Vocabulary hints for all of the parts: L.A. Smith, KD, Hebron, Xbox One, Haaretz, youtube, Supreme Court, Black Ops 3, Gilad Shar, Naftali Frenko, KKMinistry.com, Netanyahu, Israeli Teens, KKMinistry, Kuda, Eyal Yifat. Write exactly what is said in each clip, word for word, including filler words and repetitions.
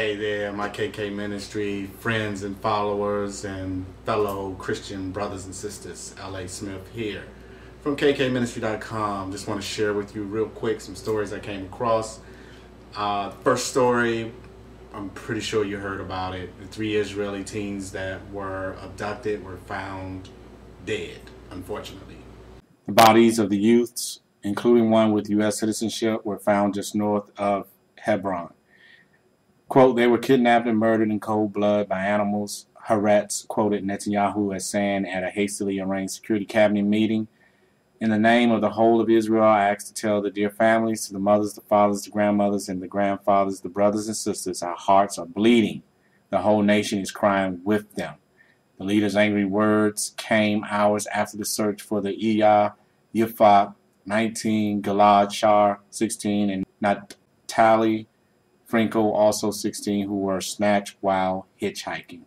Hey there, my K K Ministry friends and followers and fellow Christian brothers and sisters, L A Smith here from K K Ministry dot com. Just want to share with you real quick some stories I came across. Uh, first story, I'm pretty sure you heard about it. The three Israeli teens that were abducted were found dead, unfortunately. The bodies of the youths, including one with U S citizenship, were found just north of Hebron. Quote, they were kidnapped and murdered in cold blood by animals. Haaretz quoted Netanyahu as saying at a hastily arranged security cabinet meeting, "In the name of the whole of Israel, I ask to tell the dear families, to the mothers, the fathers, the grandmothers, and the grandfathers, the brothers and sisters, our hearts are bleeding. The whole nation is crying with them." The leader's angry words came hours after the search for the Eyal Yifat, nineteen, Gilad Shar, sixteen, and Naftali Frenko, also sixteen, who were snatched while hitchhiking.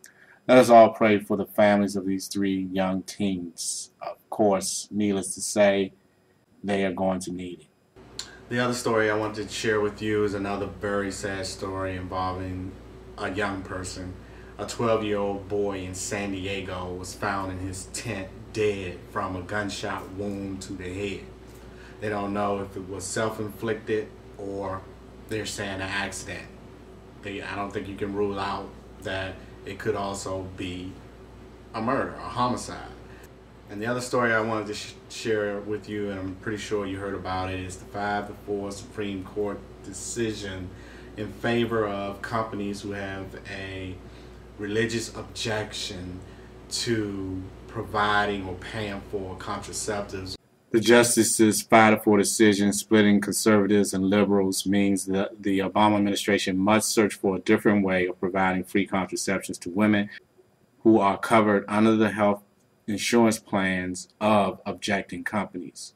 Let us all pray for the families of these three young teens. Of course, needless to say, they are going to need it. The other story I wanted to share with you is another very sad story involving a young person. A twelve-year-old boy in San Diego was found in his tent dead from a gunshot wound to the head. They don't know if it was self-inflicted or they're saying an accident. They, I don't think you can rule out that it could also be a murder, a homicide. And the other story I wanted to sh share with you, and I'm pretty sure you heard about it, is the five to four Supreme Court decision in favor of companies who have a religious objection to providing or paying for contraceptives. The justices' five to four decision splitting conservatives and liberals means that the Obama administration must search for a different way of providing free contraceptions to women who are covered under the health insurance plans of objecting companies.